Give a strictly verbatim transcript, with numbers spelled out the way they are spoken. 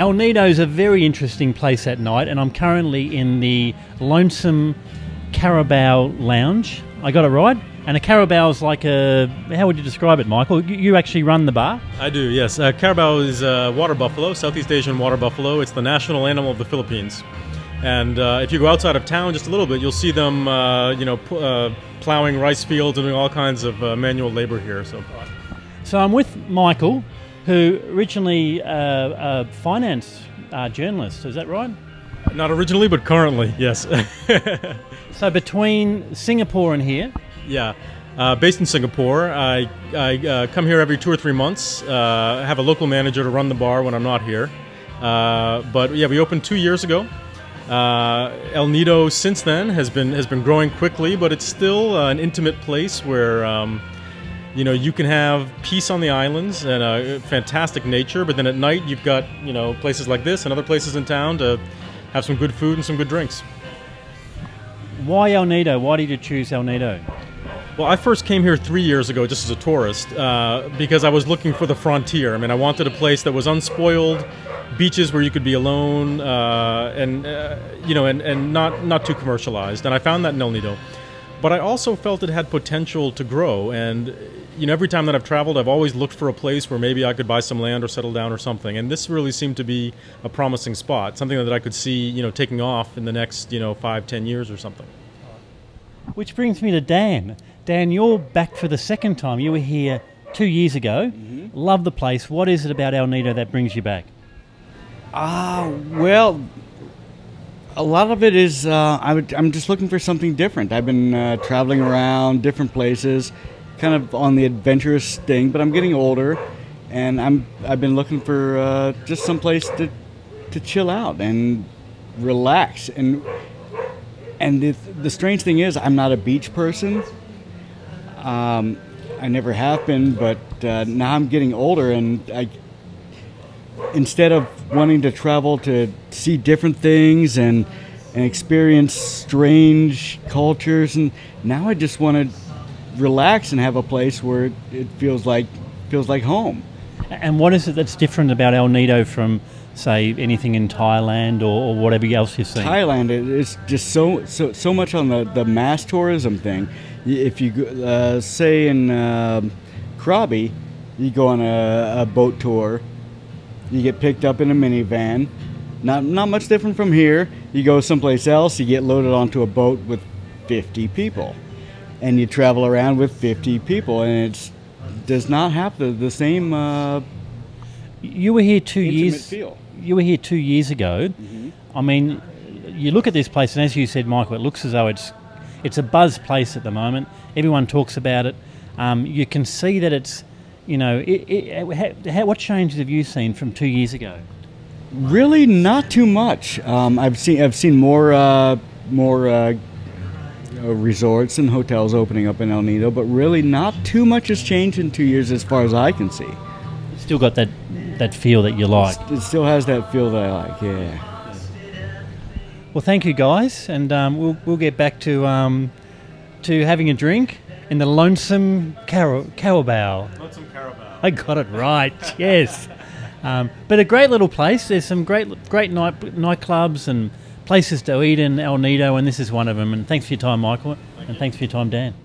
El Nido is a very interesting place at night, and I'm currently in the Lonesome Carabao Lounge. I got it right? And a Carabao is like a, how would you describe it, Michael? You actually run the bar? I do, yes. Uh, Carabao is a uh, water buffalo, Southeast Asian water buffalo. It's the national animal of the Philippines. And uh, if you go outside of town just a little bit, you'll see them, uh, you know, p uh, plowing rice fields and doing all kinds of uh, manual labor here. So, so I'm with Michael, who originally uh, a finance uh, journalist. Is that right? Not originally, but currently, yes. So between Singapore and here? Yeah, uh, based in Singapore. I, I uh, come here every two or three months. Uh, I have a local manager to run the bar when I'm not here. Uh, but yeah, we opened two years ago. Uh, El Nido since then has been has been growing quickly, but it's still uh, an intimate place where um, you know, you can have peace on the islands and uh, fantastic nature. But then at night you've got, you know, places like this and other places in town to have some good food and some good drinks. Why El Nido? Why did you choose El Nido? Well, I first came here three years ago just as a tourist uh, because I was looking for the frontier. I mean, I wanted a place that was unspoiled, beaches where you could be alone, uh, and uh, you know, and, and not not too commercialized. And I found that in El Nido. But I also felt it had potential to grow. And you know, every time that I've traveled, I've always looked for a place where maybe I could buy some land or settle down or something. And this really seemed to be a promising spot, something that I could see, you know, taking off in the next, you know, five, ten years or something. Which brings me to Dan. Dan, you're back for the second time. You were here two years ago. Mm-hmm. Love the place. What is it about El Nido that brings you back? Ah, uh, well, a lot of it is uh, I would, I'm just looking for something different. I've been uh, traveling around different places, kind of on the adventurous thing, but I'm getting older, and I'm I've been looking for uh, just some place to to chill out and relax. And and the, the strange thing is, I'm not a beach person. Um, I never have been, but uh, now I'm getting older, and I instead of wanting to travel to see different things and and experience strange cultures, and now I just want to relax and have a place where it, it feels like feels like home. And what is it that's different about El Nido from, say, anything in Thailand or, or whatever else you've seen? Thailand is just so so so much on the the mass tourism thing. If you uh, say in uh, Krabi, you go on a, a boat tour. You get picked up in a minivan. Not, not much different from here. You go someplace else, you get loaded onto a boat with fifty people. And you travel around with fifty people, and it does not have the, the same uh, you were here two years, feel. You were here two years ago. Mm-hmm. I mean, you look at this place, and as you said, Michael, it looks as though it's, it's a buzz place at the moment. Everyone talks about it. Um, you can see that it's, you know, it, it, how, what changes have you seen from two years ago? Really, not too much. Um, I've seen I've seen more uh, more uh, resorts and hotels opening up in El Nido, but really, not too much has changed in two years, as far as I can see. It's still got that that feel that you like. It's, it still has that feel that I like. Yeah. Well, thank you guys, and um, we'll we'll get back to um, to having a drink in the Lonesome Carabao. Lonesome Carabao. I got it right, yes. Um, but a great little place. There's some great great night nightclubs and places to eat in El Nido, and this is one of them. And thanks for your time, Michael, Thank and you. Thanks for your time, Dan.